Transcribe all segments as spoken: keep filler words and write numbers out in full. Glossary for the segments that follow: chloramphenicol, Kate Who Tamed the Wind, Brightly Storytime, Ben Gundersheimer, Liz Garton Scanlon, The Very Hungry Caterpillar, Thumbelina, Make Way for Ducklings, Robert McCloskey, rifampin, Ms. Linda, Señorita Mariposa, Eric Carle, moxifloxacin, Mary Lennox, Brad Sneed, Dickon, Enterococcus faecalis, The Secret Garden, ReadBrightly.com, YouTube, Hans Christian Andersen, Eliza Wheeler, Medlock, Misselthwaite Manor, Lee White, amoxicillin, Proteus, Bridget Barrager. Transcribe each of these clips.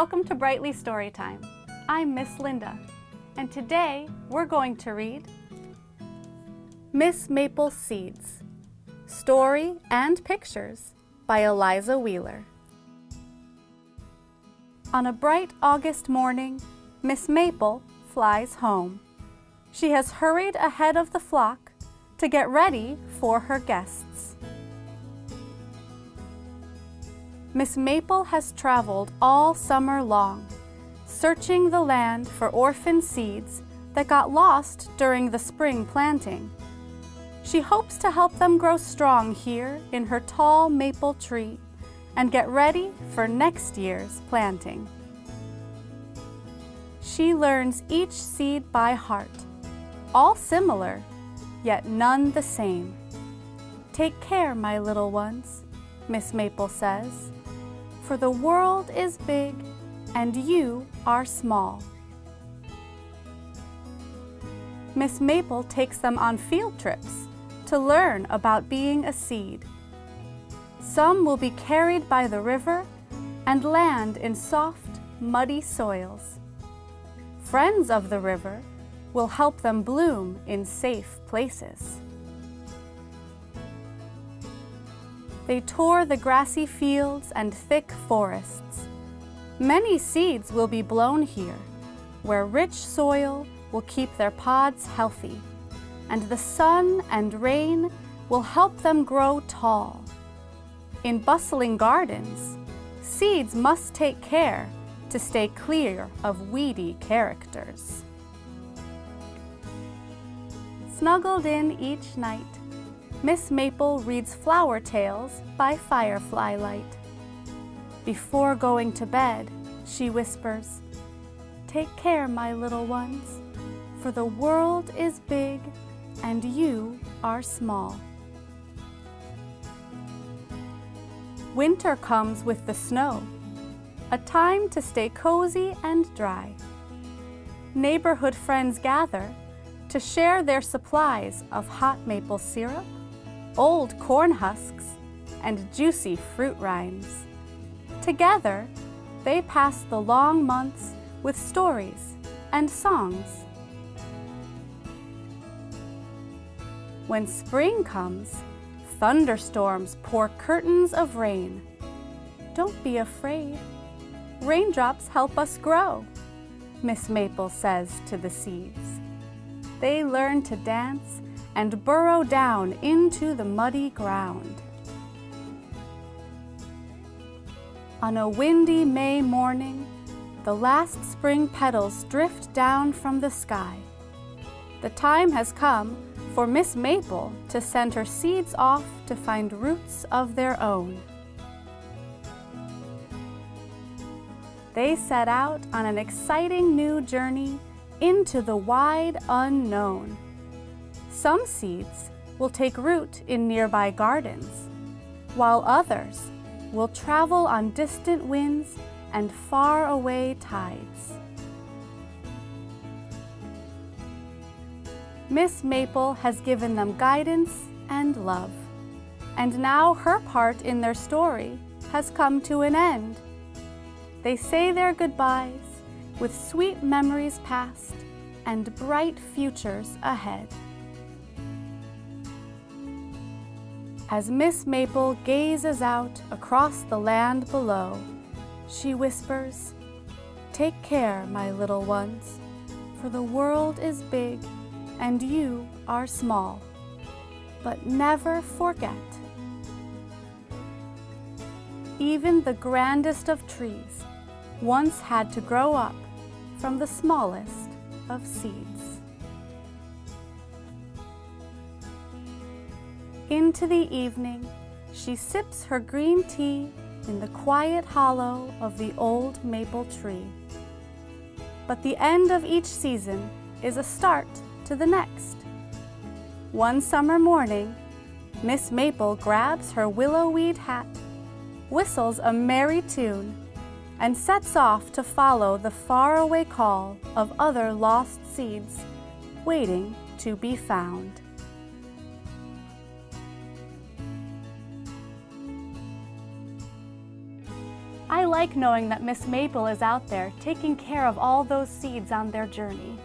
Welcome to Brightly Storytime. I'm Miss Linda, and today we're going to read Miss Maple's Seeds, Story and Pictures by Eliza Wheeler. On a bright August morning, Miss Maple flies home. She has hurried ahead of the flock to get ready for her guests. Miss Maple has traveled all summer long, searching the land for orphan seeds that got lost during the spring planting. She hopes to help them grow strong here in her tall maple tree and get ready for next year's planting. She learns each seed by heart, all similar, yet none the same. "Take care, my little ones," Miss Maple says, "for the world is big and you are small." Miss Maple takes them on field trips to learn about being a seed. Some will be carried by the river and land in soft, muddy soils. Friends of the river will help them bloom in safe places. They tour the grassy fields and thick forests. Many seeds will be blown here, where rich soil will keep their pods healthy, and the sun and rain will help them grow tall. In bustling gardens, seeds must take care to stay clear of weedy characters. Snuggled in each night, Miss Maple reads flower tales by firefly light. Before going to bed, she whispers, "Take care, my little ones, for the world is big and you are small." Winter comes with the snow, a time to stay cozy and dry. Neighborhood friends gather to share their supplies of hot maple syrup, old corn husks, and juicy fruit rinds. Together, they pass the long months with stories and songs. When spring comes, thunderstorms pour curtains of rain. "Don't be afraid. Raindrops help us grow," Miss Maple says to the seeds. They learn to dance and burrow down into the muddy ground. On a windy May morning, the last spring petals drift down from the sky. The time has come for Miss Maple to send her seeds off to find roots of their own. They set out on an exciting new journey into the wide unknown. Some seeds will take root in nearby gardens, while others will travel on distant winds and faraway tides. Miss Maple has given them guidance and love, and now her part in their story has come to an end. They say their goodbyes with sweet memories past and bright futures ahead. As Miss Maple gazes out across the land below, she whispers, "Take care, my little ones, for the world is big and you are small. But never forget, even the grandest of trees once had to grow up from the smallest of seeds." Into the evening, she sips her green tea in the quiet hollow of the old maple tree. But the end of each season is a start to the next. One summer morning, Miss Maple grabs her willow weed hat, whistles a merry tune, and sets off to follow the faraway call of other lost seeds waiting to be found. I like knowing that Miss Maple is out there taking care of all those seeds on their journey.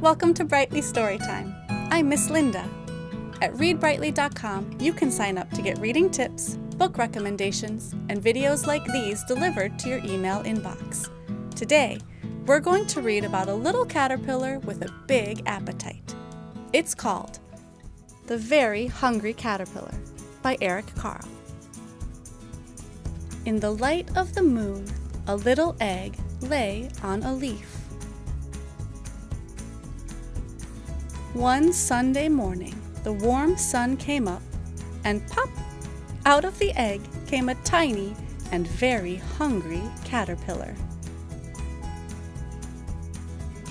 Welcome to Brightly Storytime. I'm Miss Linda. At read brightly dot com, you can sign up to get reading tips, book recommendations, and videos like these delivered to your email inbox. Today, we're going to read about a little caterpillar with a big appetite. It's called The Very Hungry Caterpillar by Eric Carle. In the light of the moon, a little egg lay on a leaf. One Sunday morning, the warm sun came up, and pop! Out of the egg came a tiny and very hungry caterpillar.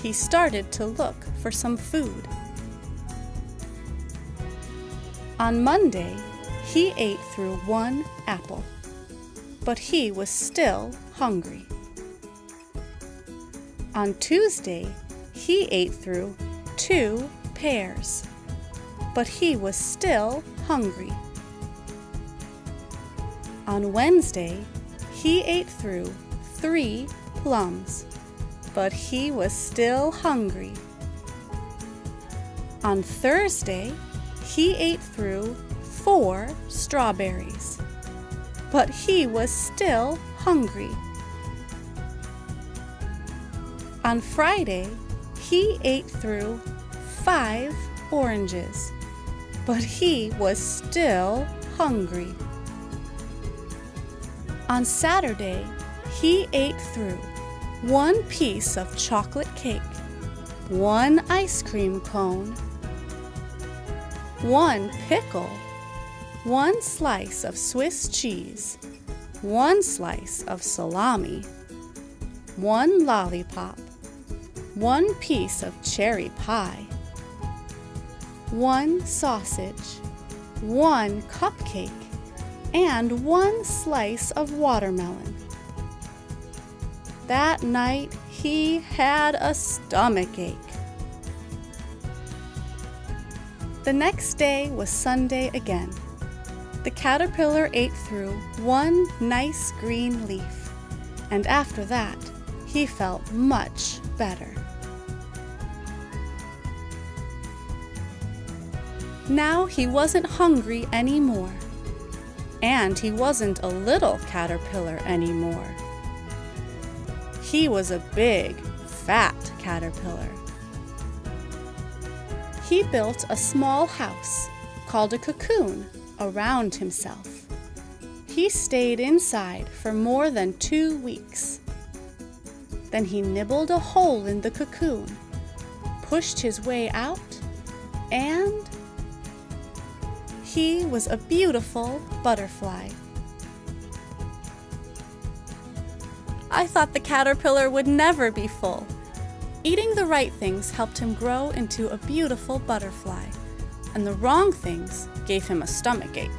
He started to look for some food. On Monday, he ate through one apple, but he was still hungry. On Tuesday, he ate through two pears, but he was still hungry. On Wednesday, he ate through three plums, but he was still hungry. On Thursday, he ate through four strawberries, but he was still hungry. On Friday, he ate through five oranges, but he was still hungry. On Saturday, he ate through one piece of chocolate cake, one ice cream cone, one pickle, one slice of Swiss cheese, one slice of salami, one lollipop, one piece of cherry pie, one sausage, one cupcake, and one slice of watermelon. That night, he had a stomachache. The next day was Sunday again. The caterpillar ate through one nice green leaf, and after that, he felt much better. Now he wasn't hungry anymore, and he wasn't a little caterpillar anymore. He was a big, fat caterpillar. He built a small house called a cocoon around himself. He stayed inside for more than two weeks. Then he nibbled a hole in the cocoon, pushed his way out, and he was a beautiful butterfly. I thought the caterpillar would never be full. Eating the right things helped him grow into a beautiful butterfly, and the wrong things gave him a stomachache.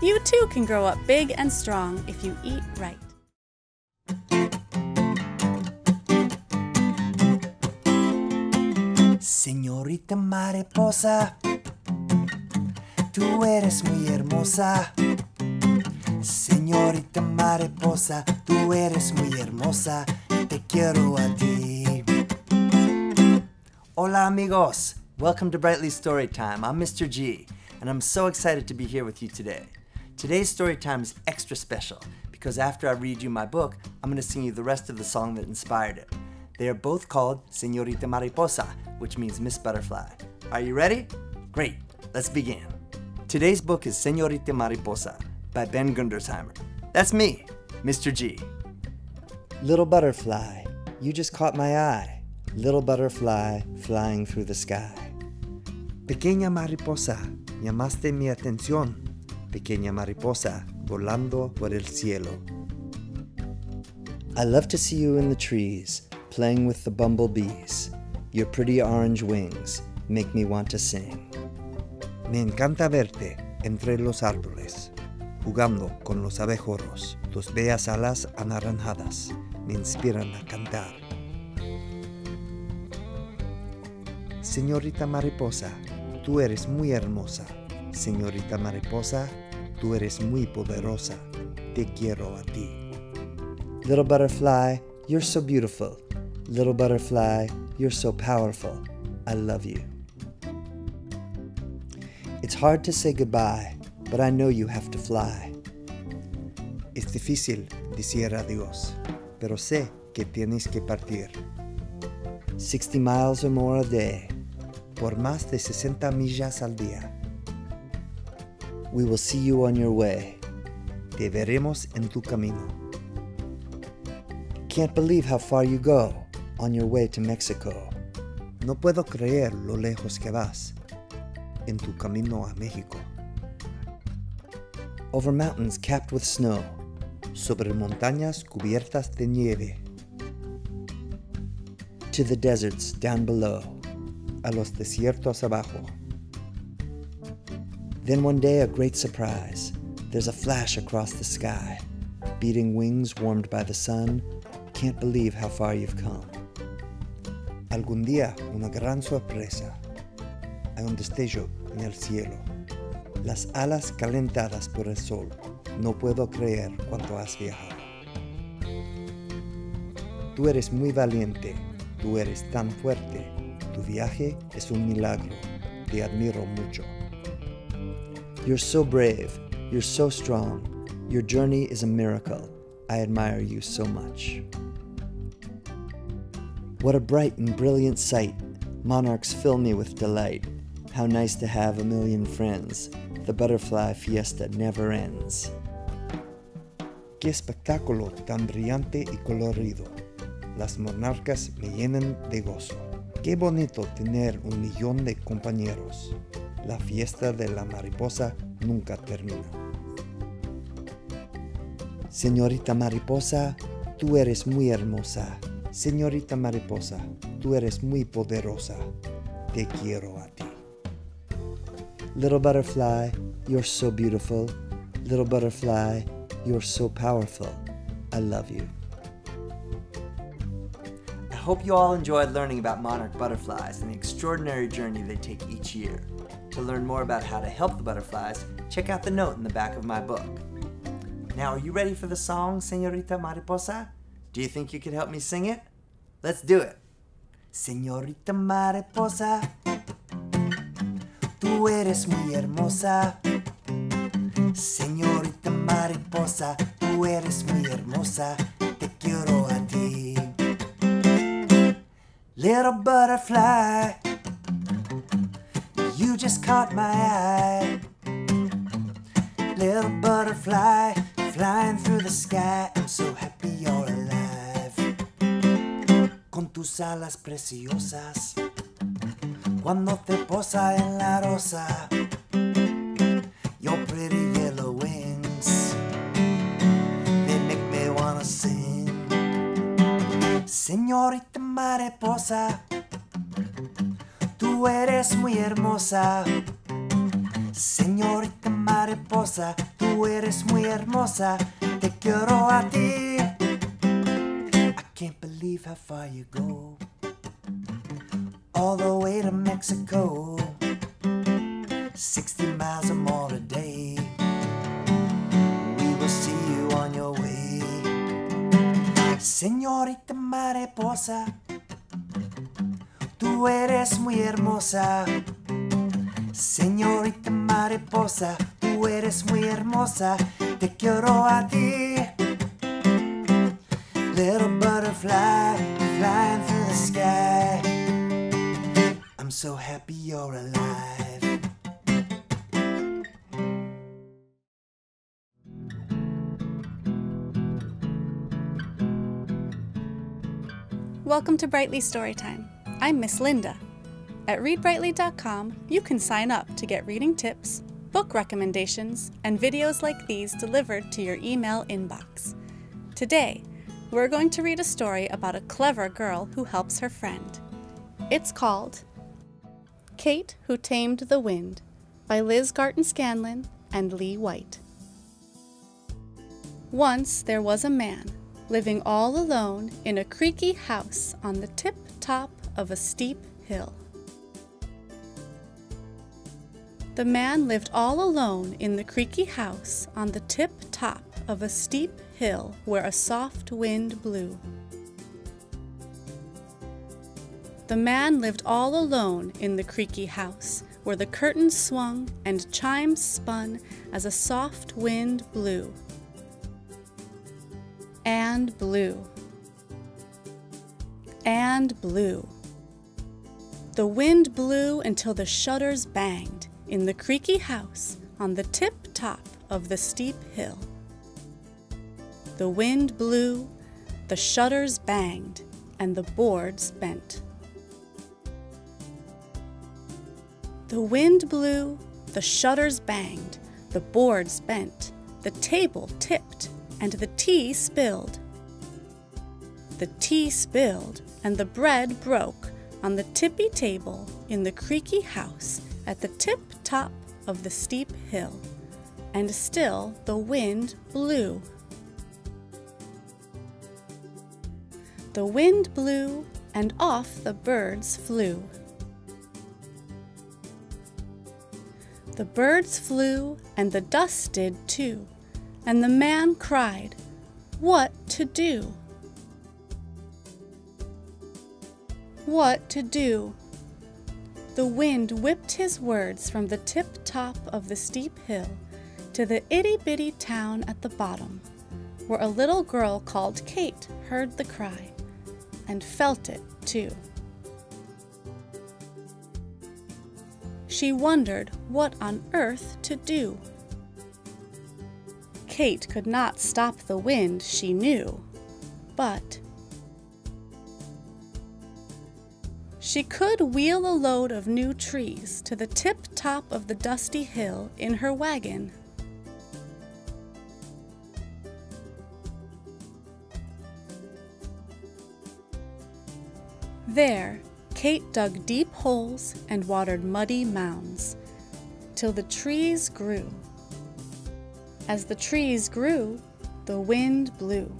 You too can grow up big and strong if you eat right. Señorita Mariposa, tú eres muy hermosa. Señorita Mariposa, tú eres muy hermosa, te quiero a ti. Hola amigos, welcome to Brightly Storytime. I'm Mister G, and I'm so excited to be here with you today. Today's Storytime is extra special, because after I read you my book, I'm going to sing you the rest of the song that inspired it. They are both called Señorita Mariposa, which means Miss Butterfly. Are you ready? Great, let's begin. Today's book is Señorita Mariposa by Ben Gundersheimer. That's me, Mister G. Little butterfly, you just caught my eye. Little butterfly flying through the sky. Pequeña mariposa, llamaste mi atención. Pequeña mariposa, volando por el cielo. I love to see you in the trees, playing with the bumblebees. Your pretty orange wings make me want to sing. Me encanta verte entre los árboles. Jugando con los abejorros, tus bellas alas anaranjadas me inspiran a cantar. Señorita mariposa, tú eres muy hermosa. Señorita Mariposa, tú eres muy poderosa. Te quiero a ti. Little butterfly, you're so beautiful. Little butterfly, you're so powerful. I love you. It's hard to say goodbye, but I know you have to fly. Es difícil decir adiós, pero sé que tienes que partir. sixty miles or more a day, por más de sesenta millas al día. We will see you on your way. Te veremos en tu camino. Can't believe how far you go on your way to Mexico. No puedo creer lo lejos que vas en tu camino a México. Over mountains capped with snow. Sobre montañas cubiertas de nieve. To the deserts down below. A los desiertos abajo. Then one day, a great surprise. There's a flash across the sky. Beating wings warmed by the sun. Can't believe how far you've come. Algún día, una gran sorpresa. Hay un destello en el cielo. Las alas calentadas por el sol. No puedo creer cuánto has viajado. Tú eres muy valiente. Tú eres tan fuerte. Tu viaje es un milagro. Te admiro mucho. You're so brave. You're so strong. Your journey is a miracle. I admire you so much. What a bright and brilliant sight. Monarchs fill me with delight. How nice to have a million friends. The butterfly fiesta never ends. Qué espectáculo tan brillante y colorido. Las monarcas me llenan de gozo. Qué bonito tener un millón de compañeros. La fiesta de la mariposa nunca termina. Señorita Mariposa, tú eres muy hermosa. Señorita Mariposa, tú eres muy poderosa. Te quiero a ti. Little butterfly, you're so beautiful. Little butterfly, you're so powerful. I love you. I hope you all enjoyed learning about monarch butterflies and the extraordinary journey they take each year. To learn more about how to help the butterflies, check out the note in the back of my book. Now, are you ready for the song, Señorita Mariposa? Do you think you could help me sing it? Let's do it. Señorita Mariposa, tú eres muy hermosa. Señorita Mariposa, tú eres muy hermosa. Te quiero a ti. Little butterfly, you just caught my eye. Little butterfly, flying through the sky. I'm so happy you're alive. Con tus alas preciosas, cuando te posa en la rosa. Your pretty yellow wings, they make me wanna sing. Señorita Mariposa, tú eres muy hermosa. Señorita Mariposa, tú eres muy hermosa. Te quiero a ti. I can't believe how far you go, all the way to Mexico. sixty miles or more a day. We will see you on your way. Señorita Mariposa, tú eres muy hermosa. Señorita Mariposa, tú eres muy hermosa. Te quiero a ti. Little butterfly, flying through the sky. I'm so happy you're alive. Welcome to Brightly Storytime. I'm Miss Linda. At read brightly dot com, you can sign up to get reading tips, book recommendations, and videos like these delivered to your email inbox. Today, we're going to read a story about a clever girl who helps her friend. It's called Kate Who Tamed the Wind by Liz Garton Scanlon and Lee White. Once there was a man living all alone in a creaky house on the tip-top of a steep hill. The man lived all alone in the creaky house on the tip top of a steep hill where a soft wind blew. The man lived all alone in the creaky house where the curtains swung and chimes spun as a soft wind blew. And blew. And blew. The wind blew until the shutters banged in the creaky house on the tip-top of the steep hill. The wind blew, the shutters banged, and the boards bent. The wind blew, the shutters banged, the boards bent, the table tipped, and the tea spilled. The tea spilled, and the bread broke on the tippy table in the creaky house at the tip-top of the steep hill, and still the wind blew. The wind blew, and off the birds flew. The birds flew, and the dust did too, and the man cried, "What to do? What to do?" The wind whipped his words from the tip-top of the steep hill to the itty-bitty town at the bottom, where a little girl called Kate heard the cry, and felt it too. She wondered what on earth to do. Kate could not stop the wind, she knew, but she could wheel a load of new trees to the tip-top of the dusty hill in her wagon. There, Kate dug deep holes and watered muddy mounds, till the trees grew. As the trees grew, the wind blew.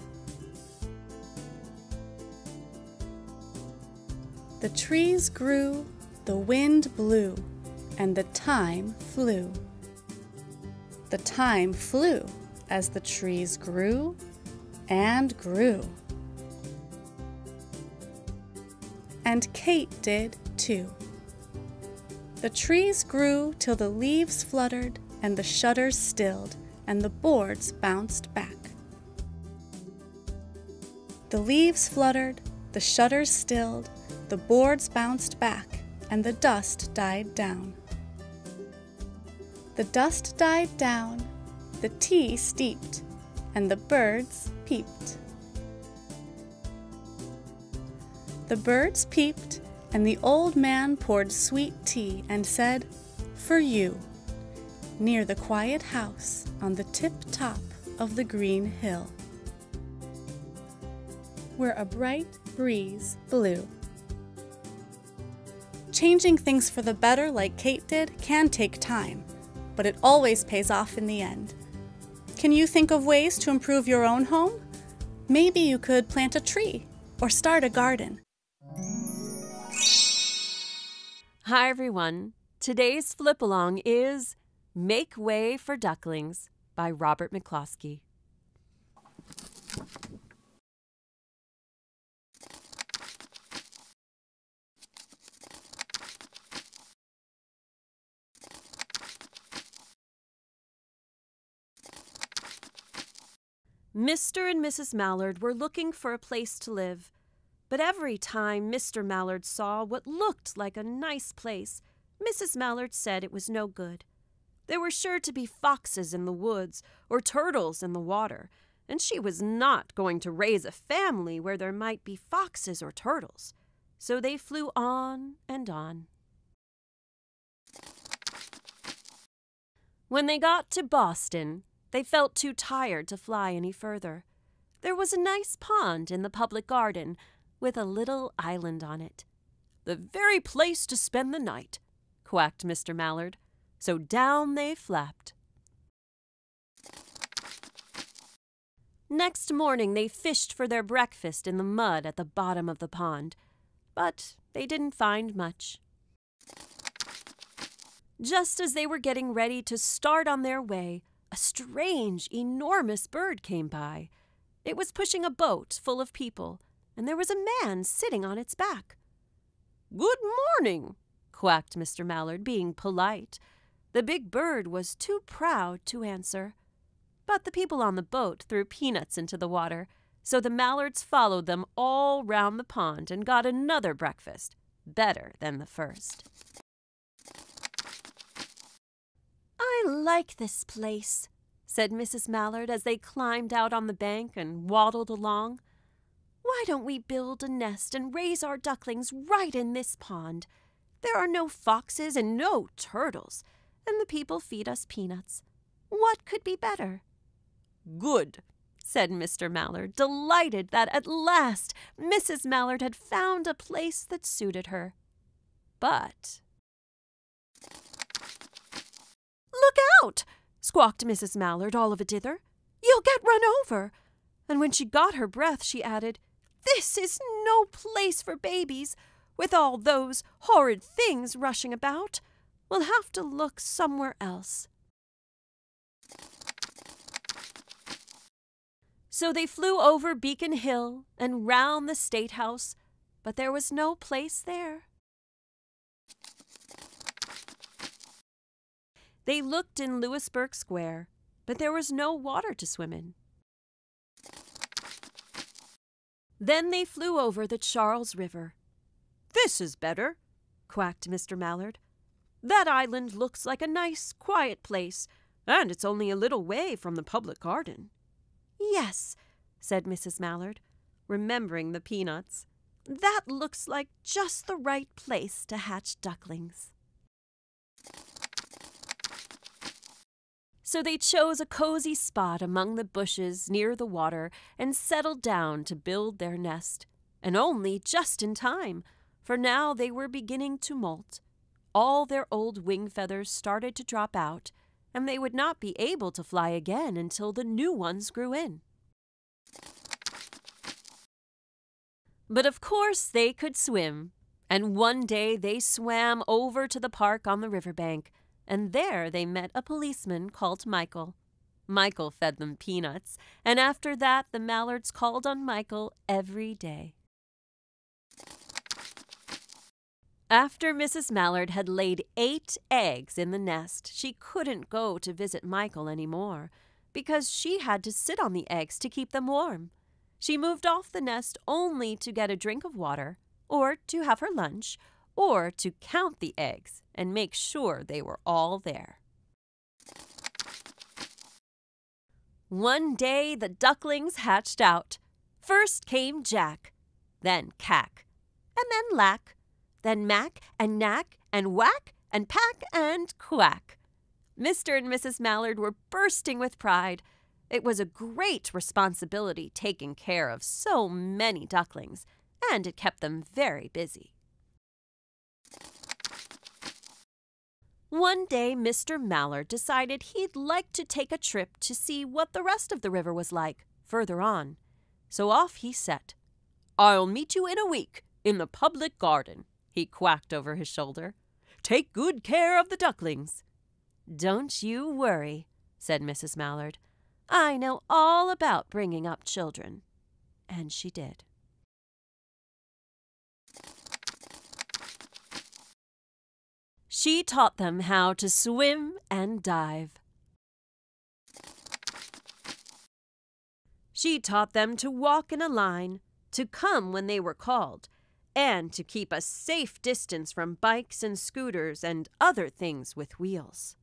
The trees grew, the wind blew, and the time flew. The time flew as the trees grew and grew. And Kate did too. The trees grew till the leaves fluttered and the shutters stilled and the boards bounced back. The leaves fluttered, the shutters stilled, the boards bounced back, and the dust died down. The dust died down, the tea steeped, and the birds peeped. The birds peeped, and the old man poured sweet tea and said, "For you," near the quiet house on the tip-top of the green hill, where a bright breeze blew. Changing things for the better, like Kate did, can take time, but it always pays off in the end. Can you think of ways to improve your own home? Maybe you could plant a tree or start a garden. Hi everyone. Today's flip along is Make Way for Ducklings by Robert McCloskey. Mister and Missus Mallard were looking for a place to live, but every time Mister Mallard saw what looked like a nice place, Missus Mallard said it was no good. There were sure to be foxes in the woods or turtles in the water, and she was not going to raise a family where there might be foxes or turtles. So they flew on and on. When they got to Boston, they felt too tired to fly any further. There was a nice pond in the public garden with a little island on it. "The very place to spend the night," quacked Mister Mallard. So down they flapped. Next morning they fished for their breakfast in the mud at the bottom of the pond, but they didn't find much. Just as they were getting ready to start on their way, a strange, enormous bird came by. It was pushing a boat full of people, and there was a man sitting on its back. "Good morning," quacked Mister Mallard, being polite. The big bird was too proud to answer. But the people on the boat threw peanuts into the water, so the Mallards followed them all round the pond and got another breakfast, better than the first. "I like this place," said Missus Mallard as they climbed out on the bank and waddled along. "Why don't we build a nest and raise our ducklings right in this pond? There are no foxes and no turtles, and the people feed us peanuts. What could be better?" "Good," said Mister Mallard, delighted that at last Missus Mallard had found a place that suited her. But... "Look out!" squawked Missus Mallard all of a dither. "You'll get run over!" And when she got her breath, she added, "This is no place for babies, with all those horrid things rushing about. We'll have to look somewhere else." So they flew over Beacon Hill and round the State House, but there was no place there. They looked in Louisburg Square, but there was no water to swim in. Then they flew over the Charles River. "This is better," quacked Mister Mallard. "That island looks like a nice, quiet place, and it's only a little way from the public garden." "Yes," said Missus Mallard, remembering the peanuts. "That looks like just the right place to hatch ducklings." So they chose a cozy spot among the bushes near the water and settled down to build their nest, and only just in time, for now they were beginning to molt. All their old wing feathers started to drop out, and they would not be able to fly again until the new ones grew in. But of course they could swim, and one day they swam over to the park on the riverbank, and there they met a policeman called Michael. Michael fed them peanuts, and after that the Mallards called on Michael every day. After Missus Mallard had laid eight eggs in the nest, she couldn't go to visit Michael anymore, because she had to sit on the eggs to keep them warm. She moved off the nest only to get a drink of water, or to have her lunch, or to count the eggs and make sure they were all there. One day the ducklings hatched out. First came Jack, then Cack, and then Lack, then Mac and Knack and Whack and Pack and Quack. Mister and Missus Mallard were bursting with pride. It was a great responsibility taking care of so many ducklings, and it kept them very busy. One day, Mister Mallard decided he'd like to take a trip to see what the rest of the river was like further on. So off he set. "I'll meet you in a week in the public garden," he quacked over his shoulder. "Take good care of the ducklings." "Don't you worry," said Missus Mallard. "I know all about bringing up children." And she did. She taught them how to swim and dive. She taught them to walk in a line, to come when they were called, and to keep a safe distance from bikes and scooters and other things with wheels.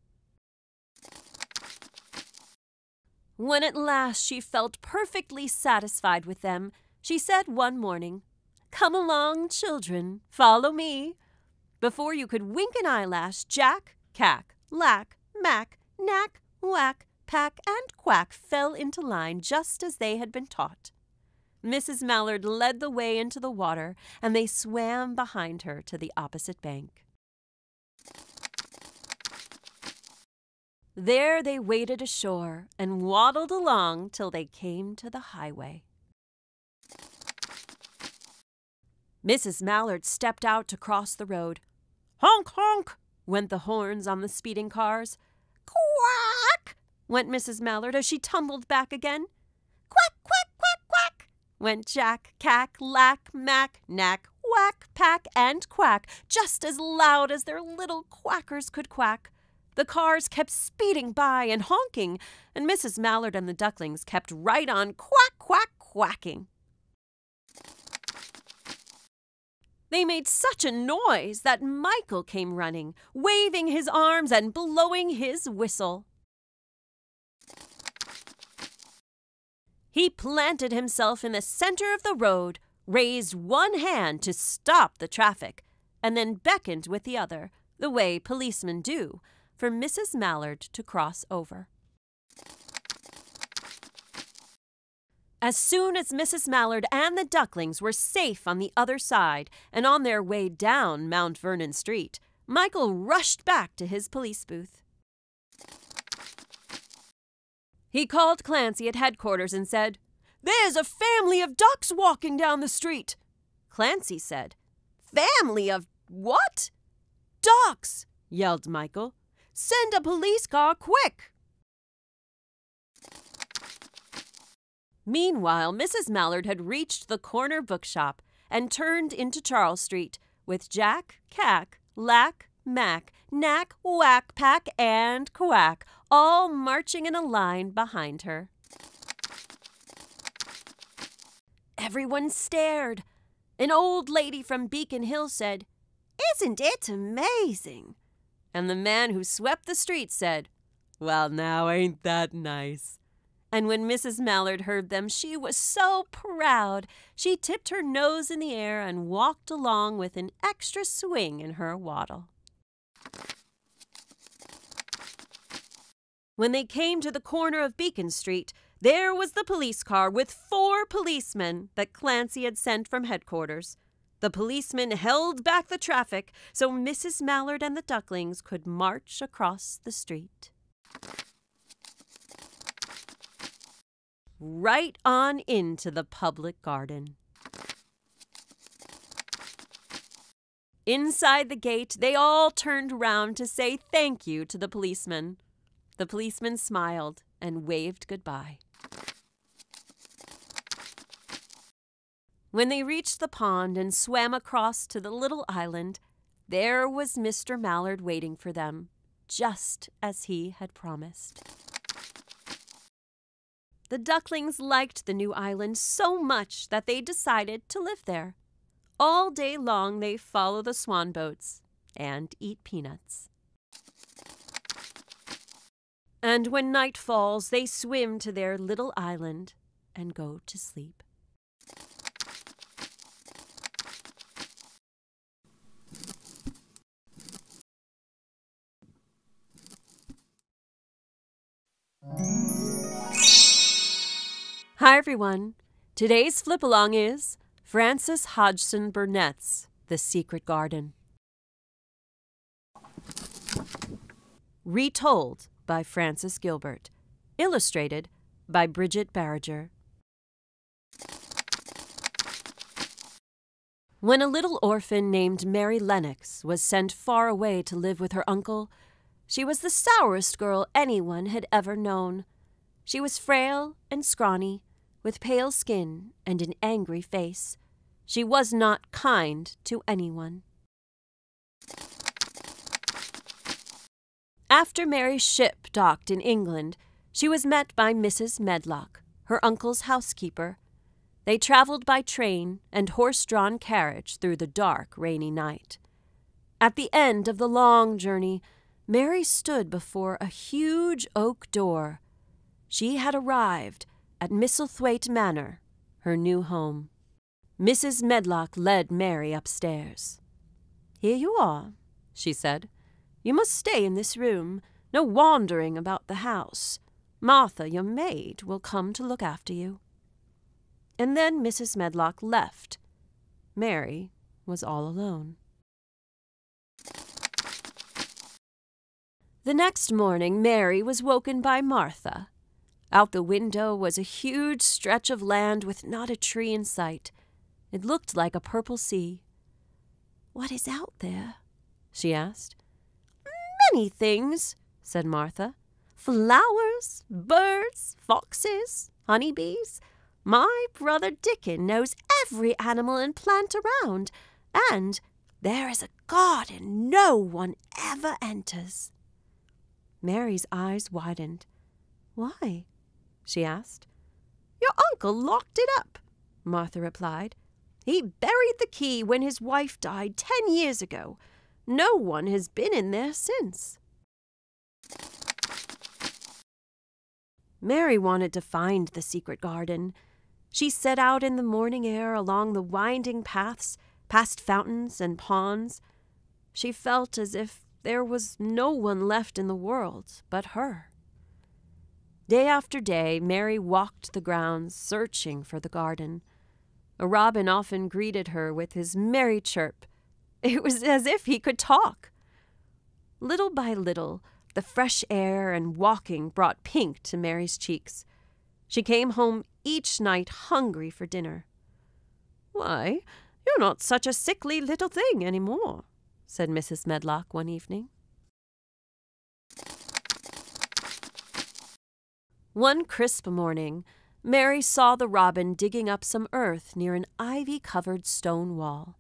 When at last she felt perfectly satisfied with them, she said one morning, "Come along, children, follow me." Before you could wink an eyelash, Jack, Cack, Lack, Mac, Knack, Whack, Pack, and Quack fell into line just as they had been taught. Missus Mallard led the way into the water, and they swam behind her to the opposite bank. There they waded ashore and waddled along till they came to the highway. Missus Mallard stepped out to cross the road. "Honk, honk!" went the horns on the speeding cars. Quack, went Missus Mallard as she tumbled back again. Quack, quack, quack, quack, went Jack, cack, lack, mack, knack, whack, pack, and quack, just as loud as their little quackers could quack. The cars kept speeding by and honking, and Missus Mallard and the ducklings kept right on quack, quack, quacking. They made such a noise that Michael came running, waving his arms and blowing his whistle. He planted himself in the center of the road, raised one hand to stop the traffic, and then beckoned with the other, the way policemen do, for Missus Mallard to cross over. As soon as Missus Mallard and the ducklings were safe on the other side and on their way down Mount Vernon Street, Michael rushed back to his police booth. He called Clancy at headquarters and said, "There's a family of ducks walking down the street." Clancy said, "Family of what?" "Ducks," yelled Michael. "Send a police car quick." Meanwhile, Missus Mallard had reached the corner bookshop and turned into Charles Street with Jack, cack, lack, mack, knack, whack, pack, and quack, all marching in a line behind her. Everyone stared. An old lady from Beacon Hill said, "Isn't it amazing?" And the man who swept the street said, "Well, now ain't that nice." And when Missus Mallard heard them, she was so proud. She tipped her nose in the air and walked along with an extra swing in her waddle. When they came to the corner of Beacon Street, there was the police car with four policemen that Clancy had sent from headquarters. The policemen held back the traffic so Missus Mallard and the ducklings could march across the street. Right on into the public garden. Inside the gate, they all turned round to say thank you to the policeman. The policeman smiled and waved goodbye. When they reached the pond and swam across to the little island, there was Mister Mallard waiting for them, just as he had promised. The ducklings liked the new island so much that they decided to live there. All day long they follow the swan boats and eat peanuts. And when night falls, they swim to their little island and go to sleep. Hi, everyone. Today's flip-along is Frances Hodgson Burnett's The Secret Garden. Retold by Frances Gilbert. Illustrated by Bridget Barrager. When a little orphan named Mary Lennox was sent far away to live with her uncle, she was the sourest girl anyone had ever known. She was frail and scrawny, with pale skin and an angry face. She was not kind to anyone. After Mary's ship docked in England, she was met by Missus Medlock, her uncle's housekeeper. They traveled by train and horse-drawn carriage through the dark, rainy night. At the end of the long journey, Mary stood before a huge oak door. She had arrived at Misselthwaite Manor, her new home. Missus Medlock led Mary upstairs. "Here you are," she said. "You must stay in this room. No wandering about the house. Martha, your maid, will come to look after you." And then Missus Medlock left. Mary was all alone. The next morning, Mary was woken by Martha. Out the window was a huge stretch of land with not a tree in sight. It looked like a purple sea. "What is out there?" she asked. funny things," said Martha. "Flowers, birds, foxes, honeybees. My brother Dickon knows every animal and plant around, and there is a garden no one ever enters." Mary's eyes widened. "Why?" she asked. "Your uncle locked it up," Martha replied. "He buried the key when his wife died ten years ago. No one has been in there since." Mary wanted to find the secret garden. She set out in the morning air along the winding paths, past fountains and ponds. She felt as if there was no one left in the world but her. Day after day, Mary walked the grounds, searching for the garden. A robin often greeted her with his merry chirp. It was as if he could talk. Little by little, the fresh air and walking brought pink to Mary's cheeks. She came home each night hungry for dinner. "Why, you're not such a sickly little thing any more," said Missus Medlock one evening. One crisp morning, Mary saw the robin digging up some earth near an ivy-covered stone wall.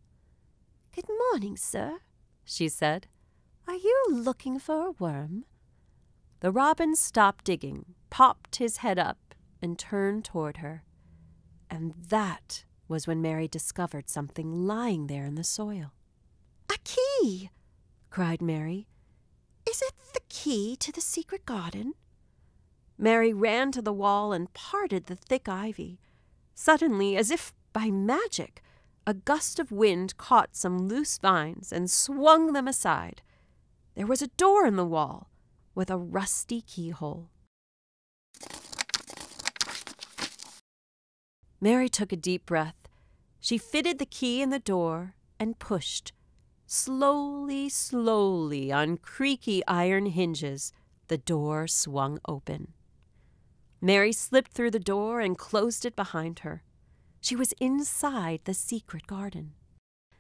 "Good morning, sir," she said. "Are you looking for a worm?" The robin stopped digging, popped his head up, and turned toward her. And that was when Mary discovered something lying there in the soil. "A key!" cried Mary. "Is it the key to the secret garden?" Mary ran to the wall and parted the thick ivy. Suddenly, as if by magic, a gust of wind caught some loose vines and swung them aside. There was a door in the wall with a rusty keyhole. Mary took a deep breath. She fitted the key in the door and pushed. Slowly, slowly, on creaky iron hinges, the door swung open. Mary slipped through the door and closed it behind her. She was inside the secret garden.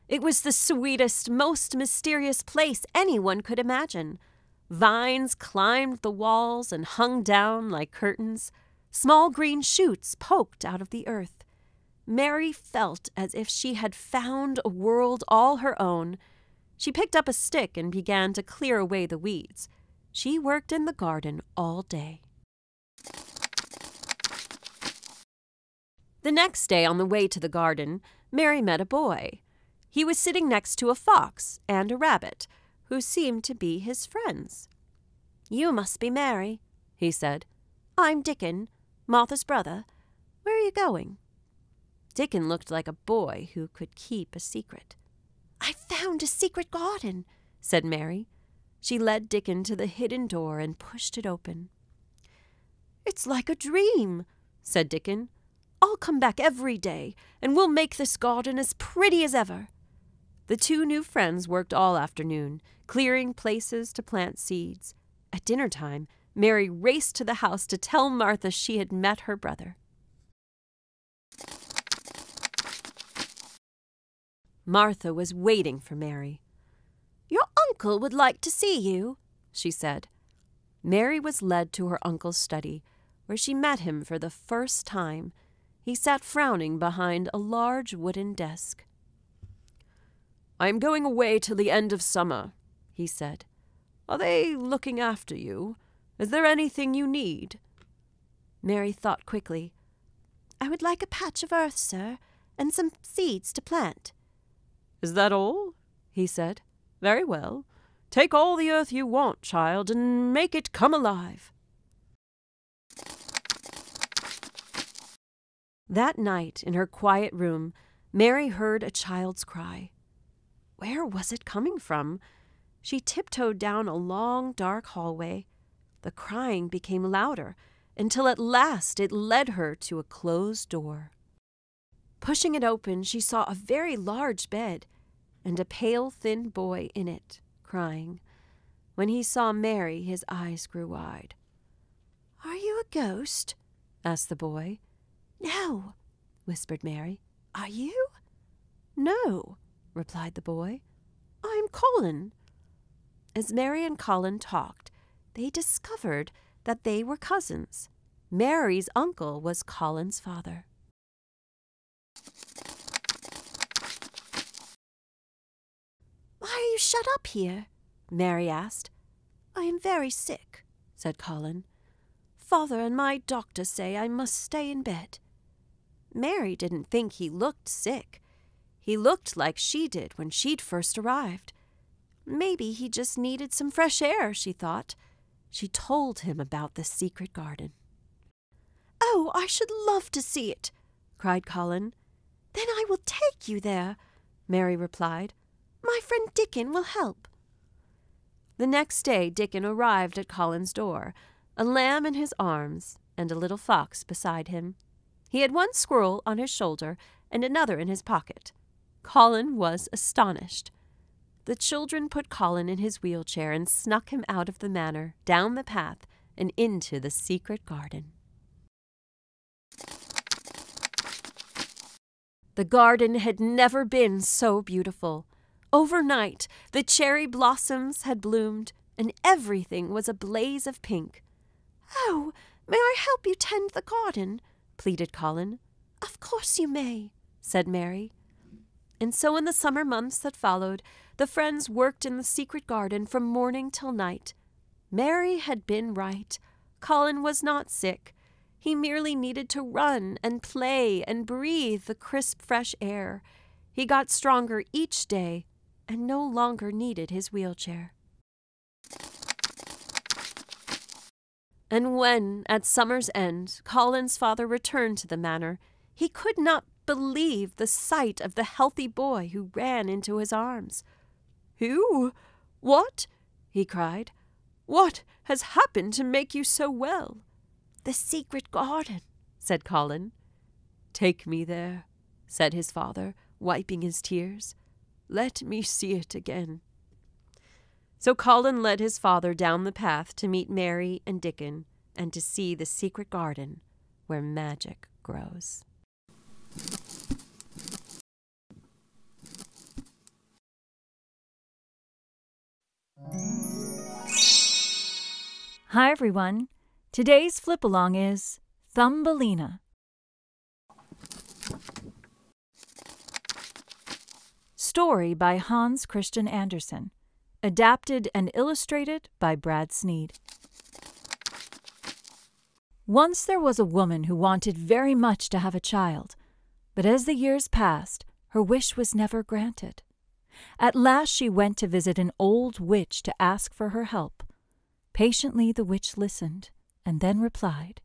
It was the sweetest, most mysterious place anyone could imagine. Vines climbed the walls and hung down like curtains. Small green shoots poked out of the earth. Mary felt as if she had found a world all her own. She picked up a stick and began to clear away the weeds. She worked in the garden all day. The next day, on the way to the garden, Mary met a boy. He was sitting next to a fox and a rabbit, who seemed to be his friends. "You must be Mary," he said. "I'm Dickon, Martha's brother. Where are you going?" Dickon looked like a boy who could keep a secret. "I found a secret garden," said Mary. She led Dickon to the hidden door and pushed it open. "It's like a dream," said Dickon. "I'll come back every day, and we'll make this garden as pretty as ever." The two new friends worked all afternoon, clearing places to plant seeds. At dinner time, Mary raced to the house to tell Martha she had met her brother. Martha was waiting for Mary. "Your uncle would like to see you," she said. Mary was led to her uncle's study, where she met him for the first time. He sat frowning behind a large wooden desk. "I am going away till the end of summer," he said. "Are they looking after you? Is there anything you need?" Mary thought quickly. "I would like a patch of earth, sir, and some seeds to plant." "Is that all?" he said. "Very well. Take all the earth you want, child, and make it come alive." That night, in her quiet room, Mary heard a child's cry. Where was it coming from? She tiptoed down a long, dark hallway. The crying became louder, until at last it led her to a closed door. Pushing it open, she saw a very large bed, and a pale, thin boy in it, crying. When he saw Mary, his eyes grew wide. "Are you a ghost?" asked the boy. "No," whispered Mary. "Are you?" "No," replied the boy. "I'm Colin." As Mary and Colin talked, they discovered that they were cousins. Mary's uncle was Colin's father. "Why are you shut up here?" Mary asked. "I am very sick," said Colin. "Father and my doctor say I must stay in bed." Mary didn't think he looked sick. He looked like she did when she'd first arrived. Maybe he just needed some fresh air, she thought. She told him about the secret garden. "Oh, I should love to see it," cried Colin. "Then I will take you there," Mary replied. "My friend Dickon will help." The next day Dickon arrived at Colin's door, a lamb in his arms and a little fox beside him. He had one squirrel on his shoulder and another in his pocket. Colin was astonished. The children put Colin in his wheelchair and snuck him out of the manor, down the path, and into the secret garden. The garden had never been so beautiful. Overnight, the cherry blossoms had bloomed, and everything was a blaze of pink. "Oh, may I help you tend the garden?" pleaded Colin. "Of course you may," said Mary. And so in the summer months that followed, the friends worked in the secret garden from morning till night. Mary had been right. Colin was not sick. He merely needed to run and play and breathe the crisp, fresh air. He got stronger each day and no longer needed his wheelchair. And when, at summer's end, Colin's father returned to the manor, he could not believe the sight of the healthy boy who ran into his arms. "Who? What?" he cried. "What has happened to make you so well?" "The secret garden," said Colin. "Take me there," said his father, wiping his tears. "Let me see it again." So Colin led his father down the path to meet Mary and Dickon and to see the secret garden where magic grows. Hi everyone, today's flip along is Thumbelina. Story by Hans Christian Andersen, adapted and illustrated by Brad Sneed. Once there was a woman who wanted very much to have a child, but as the years passed, her wish was never granted. At last she went to visit an old witch to ask for her help. Patiently the witch listened, and then replied,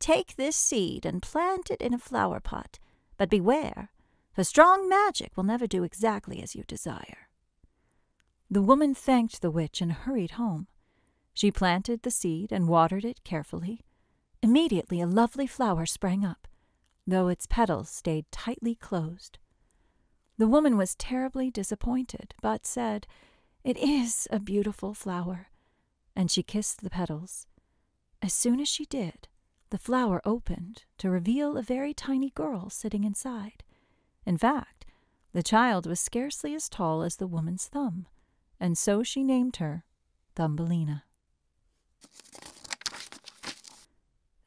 "Take this seed and plant it in a flower pot, but beware, for strong magic will never do exactly as you desire." The woman thanked the witch and hurried home. She planted the seed and watered it carefully. Immediately a lovely flower sprang up, though its petals stayed tightly closed. The woman was terribly disappointed, but said, "It is a beautiful flower," and she kissed the petals. As soon as she did, the flower opened to reveal a very tiny girl sitting inside. In fact, the child was scarcely as tall as the woman's thumb, and so she named her Thumbelina.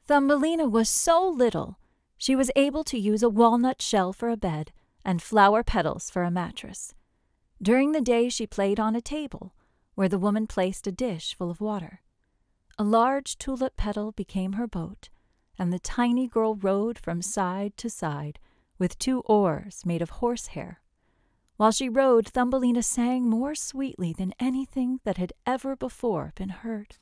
Thumbelina was so little, she was able to use a walnut shell for a bed and flower petals for a mattress. During the day she played on a table, where the woman placed a dish full of water. A large tulip petal became her boat, and the tiny girl rowed from side to side with two oars made of horsehair. While she rowed, Thumbelina sang more sweetly than anything that had ever before been heard.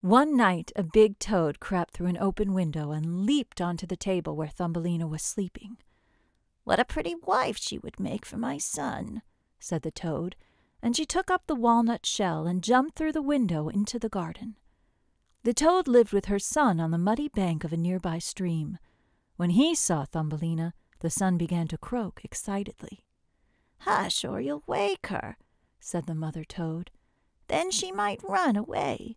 One night a big toad crept through an open window and leaped onto the table where Thumbelina was sleeping. "What a pretty wife she would make for my son," said the toad, and she took up the walnut shell and jumped through the window into the garden. The toad lived with her son on the muddy bank of a nearby stream. When he saw Thumbelina, the son began to croak excitedly. "Hush, or you'll wake her," said the mother toad. "Then she might run away.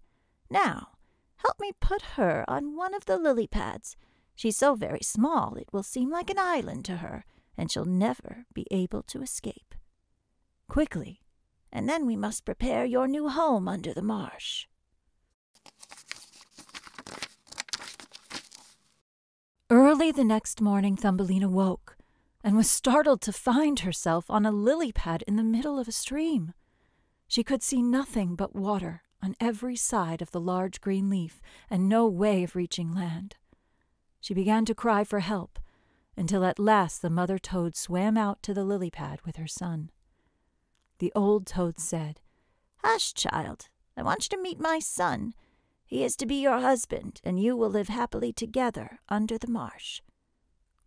Now, help me put her on one of the lily pads. She's so very small it will seem like an island to her, and she'll never be able to escape." Quickly, and then we must prepare your new home under the marsh." Early the next morning, Thumbelina woke, and was startled to find herself on a lily pad in the middle of a stream. She could see nothing but water on every side of the large green leaf, and no way of reaching land. She began to cry for help, until at last the mother toad swam out to the lily pad with her son. The old toad said, "Hush, child, I want you to meet my son. He is to be your husband, and you will live happily together under the marsh."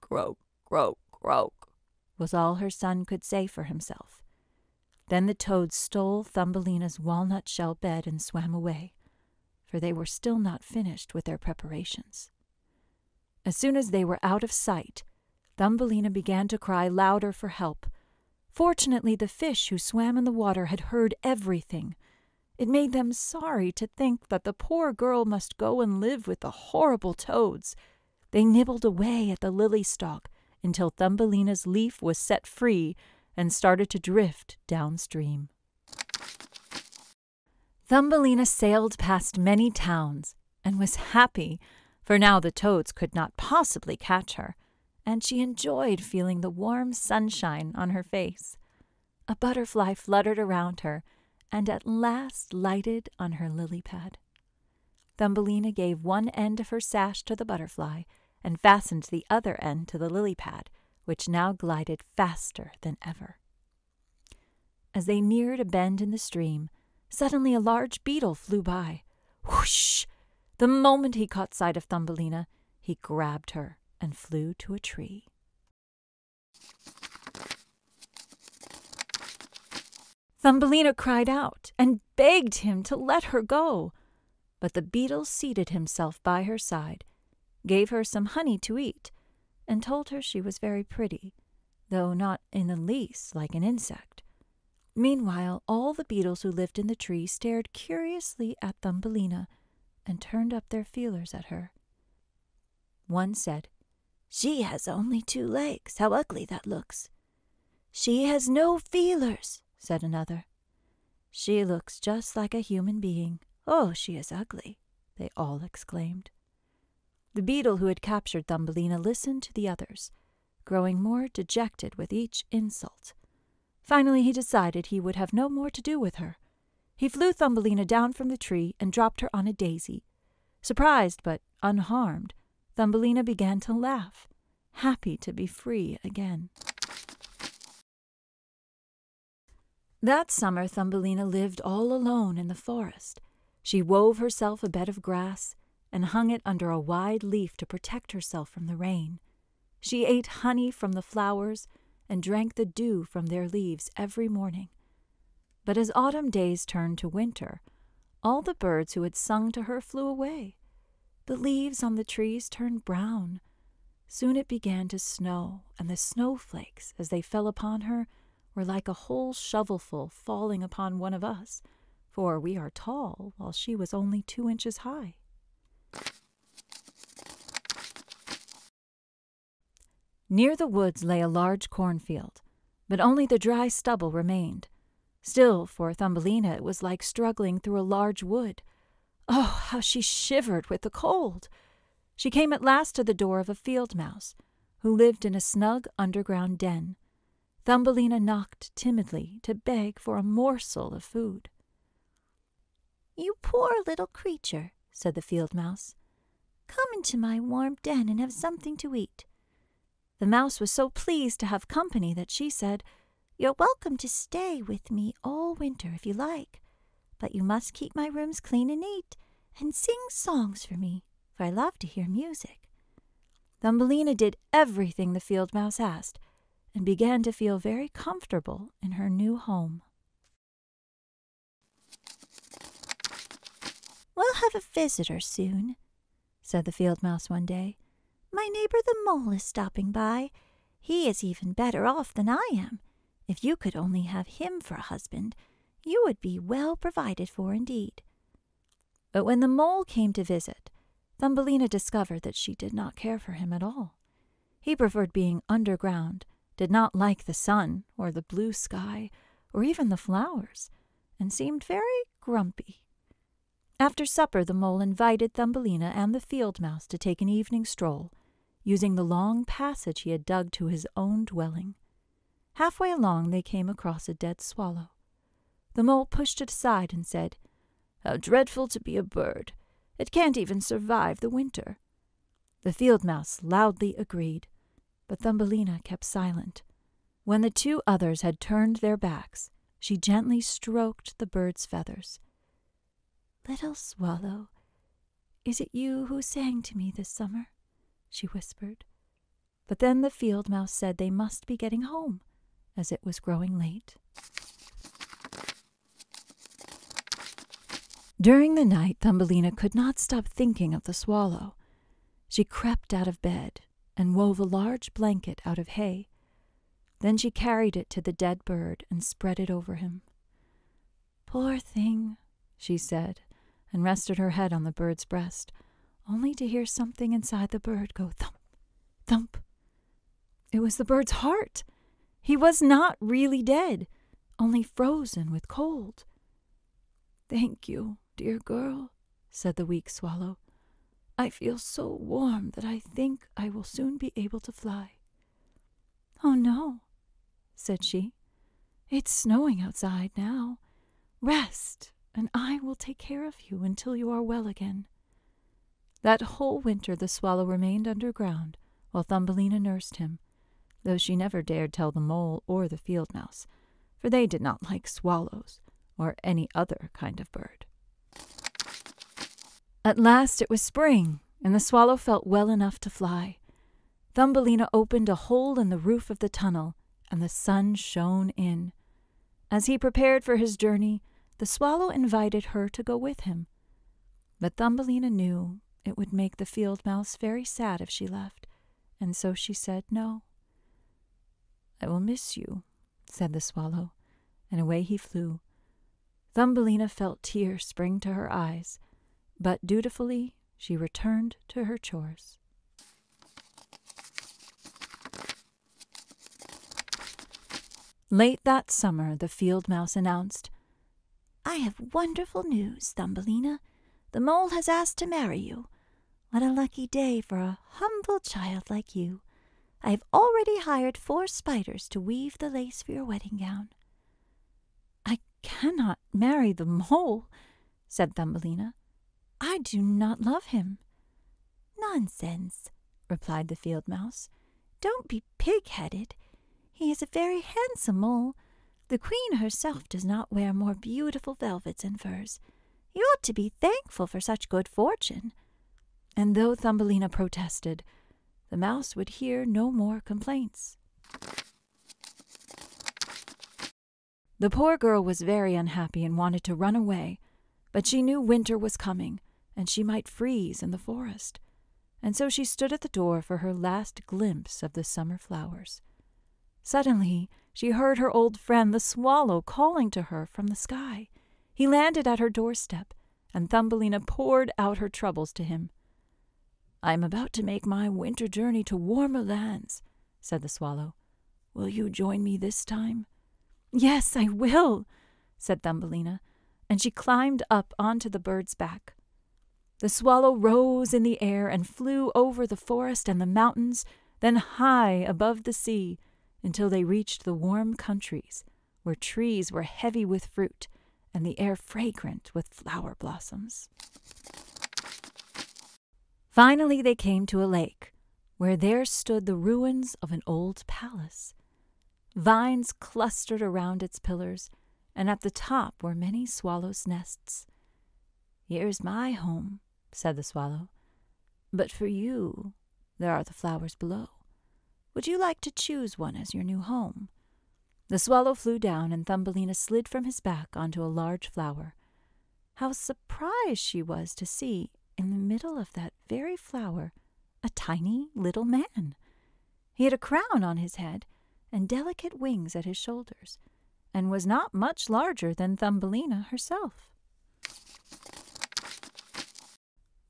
"Croak, croak, croak," was all her son could say for himself. Then the toad stole Thumbelina's walnut shell bed and swam away, for they were still not finished with their preparations. As soon as they were out of sight, Thumbelina began to cry louder for help. Fortunately, the fish who swam in the water had heard everything. It made them sorry to think that the poor girl must go and live with the horrible toads. They nibbled away at the lily stalk until Thumbelina's leaf was set free and started to drift downstream. Thumbelina sailed past many towns and was happy, for now the toads could not possibly catch her, and she enjoyed feeling the warm sunshine on her face. A butterfly fluttered around her, and at last lighted on her lily pad. Thumbelina gave one end of her sash to the butterfly and fastened the other end to the lily pad, which now glided faster than ever. As they neared a bend in the stream, suddenly a large beetle flew by. Whoosh! The moment he caught sight of Thumbelina, he grabbed her and flew to a tree. Thumbelina cried out and begged him to let her go, but the beetle seated himself by her side, gave her some honey to eat, and told her she was very pretty, though not in the least like an insect. Meanwhile, all the beetles who lived in the tree stared curiously at Thumbelina and turned up their feelers at her. One said, "She has only two legs. How ugly that looks." "She has no feelers," said another. "She looks just like a human being. Oh, she is ugly," they all exclaimed. The beetle who had captured Thumbelina listened to the others, growing more dejected with each insult. Finally he decided he would have no more to do with her. He flew Thumbelina down from the tree and dropped her on a daisy. Surprised but unharmed, Thumbelina began to laugh, happy to be free again. That summer Thumbelina lived all alone in the forest. She wove herself a bed of grass and hung it under a wide leaf to protect herself from the rain. She ate honey from the flowers and drank the dew from their leaves every morning. But as autumn days turned to winter, all the birds who had sung to her flew away. The leaves on the trees turned brown. Soon it began to snow, and the snowflakes, as they fell upon her, were like a whole shovelful falling upon one of us, for we are tall, while she was only two inches high. Near the woods lay a large cornfield, but only the dry stubble remained. Still, for Thumbelina it was like struggling through a large wood. Oh, how she shivered with the cold! She came at last to the door of a field mouse, who lived in a snug underground den. Thumbelina knocked timidly to beg for a morsel of food. "You poor little creature," said the field mouse. "Come into my warm den and have something to eat." The mouse was so pleased to have company that she said, "You're welcome to stay with me all winter if you like, but you must keep my rooms clean and neat, and sing songs for me, for I love to hear music." Thumbelina did everything the field mouse asked, and began to feel very comfortable in her new home. "We'll have a visitor soon," said the field mouse one day. "My neighbor the mole is stopping by. He is even better off than I am. If you could only have him for a husband, you would be well provided for indeed." But when the mole came to visit, Thumbelina discovered that she did not care for him at all. He preferred being underground, did not like the sun, or the blue sky, or even the flowers, and seemed very grumpy. After supper the mole invited Thumbelina and the field mouse to take an evening stroll, using the long passage he had dug to his own dwelling. Halfway along they came across a dead swallow. The mole pushed it aside and said, "How dreadful to be a bird! It can't even survive the winter." The field mouse loudly agreed, but Thumbelina kept silent. When the two others had turned their backs, she gently stroked the bird's feathers. "Little swallow, is it you who sang to me this summer?" she whispered. But then the field mouse said they must be getting home, as it was growing late. During the night, Thumbelina could not stop thinking of the swallow. She crept out of bed and wove a large blanket out of hay. Then she carried it to the dead bird and spread it over him. "Poor thing," she said, and rested her head on the bird's breast, only to hear something inside the bird go thump, thump. It was the bird's heart. He was not really dead, only frozen with cold. "Thank you, dear girl," said the weak swallow. "I feel so warm that I think I will soon be able to fly." "Oh, no," said she. "It's snowing outside now. Rest, and I will take care of you until you are well again." That whole winter the swallow remained underground while Thumbelina nursed him, though she never dared tell the mole or the field mouse, for they did not like swallows or any other kind of bird. At last it was spring, and the swallow felt well enough to fly. Thumbelina opened a hole in the roof of the tunnel, and the sun shone in. As he prepared for his journey, the swallow invited her to go with him. But Thumbelina knew it would make the field mouse very sad if she left, and so she said no. "I will miss you," said the swallow, and away he flew. Thumbelina felt tears spring to her eyes, but dutifully she returned to her chores. Late that summer the field mouse announced, "I have wonderful news, Thumbelina. The mole has asked to marry you. What a lucky day for a humble child like you. I have already hired four spiders to weave the lace for your wedding gown." "I cannot marry the mole," said Thumbelina. "I do not love him." "Nonsense," replied the field mouse. "Don't be pig-headed. He is a very handsome mole. The queen herself does not wear more beautiful velvets and furs. You ought to be thankful for such good fortune." And though Thumbelina protested, the mouse would hear no more complaints. The poor girl was very unhappy and wanted to run away, but she knew winter was coming, and she might freeze in the forest, and so she stood at the door for her last glimpse of the summer flowers. Suddenly she heard her old friend the swallow calling to her from the sky. He landed at her doorstep, and Thumbelina poured out her troubles to him. "I am about to make my winter journey to warmer lands," said the swallow. "Will you join me this time?" "Yes, I will," said Thumbelina, and she climbed up onto the bird's back. The swallow rose in the air and flew over the forest and the mountains, then high above the sea, until they reached the warm countries, where trees were heavy with fruit, and the air fragrant with flower blossoms. Finally they came to a lake, where there stood the ruins of an old palace. Vines clustered around its pillars, and at the top were many swallows' nests. "Here's my home," said the swallow, "but for you there are the flowers below. Would you like to choose one as your new home?" The swallow flew down, and Thumbelina slid from his back onto a large flower. How surprised she was to see, in the middle of that very flower, a tiny little man. He had a crown on his head, and delicate wings at his shoulders, and was not much larger than Thumbelina herself.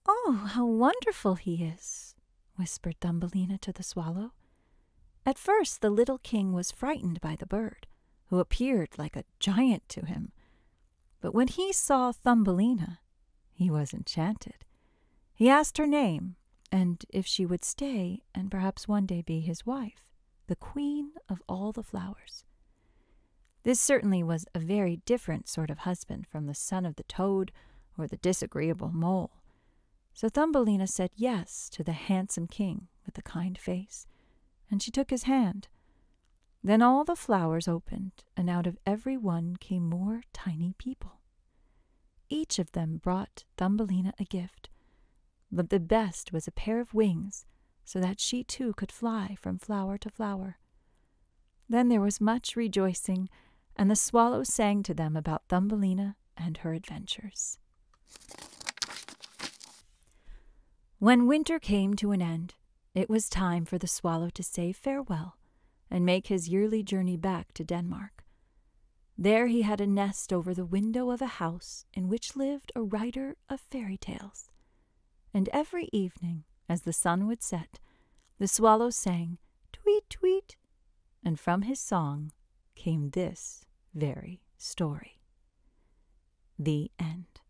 "Oh, how wonderful he is," whispered Thumbelina to the swallow. At first the little king was frightened by the bird, who appeared like a giant to him. But when he saw Thumbelina, he was enchanted. He asked her name, and if she would stay and perhaps one day be his wife, the queen of all the flowers. This certainly was a very different sort of husband from the son of the toad or the disagreeable mole. So Thumbelina said yes to the handsome king with the kind face, and she took his hand. Then all the flowers opened, and out of every one came more tiny people. Each of them brought Thumbelina a gift, but the best was a pair of wings, so that she too could fly from flower to flower. Then there was much rejoicing, and the swallows sang to them about Thumbelina and her adventures. When winter came to an end, it was time for the swallow to say farewell and make his yearly journey back to Denmark. There he had a nest over the window of a house in which lived a writer of fairy tales. And every evening, as the sun would set, the swallow sang, "Tweet, tweet," and from his song came this very story. The end.